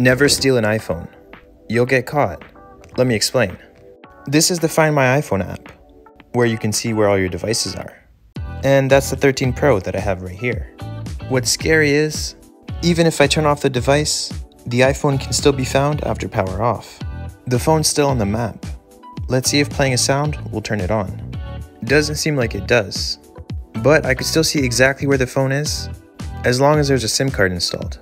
Never steal an iPhone. You'll get caught. Let me explain. This is the Find My iPhone app, where you can see where all your devices are. And that's the 13 Pro that I have right here. What's scary is, even if I turn off the device, the iPhone can still be found after power off. The phone's still on the map. Let's see if playing a sound will turn it on. Doesn't seem like it does, but I could still see exactly where the phone is, as long as there's a SIM card installed.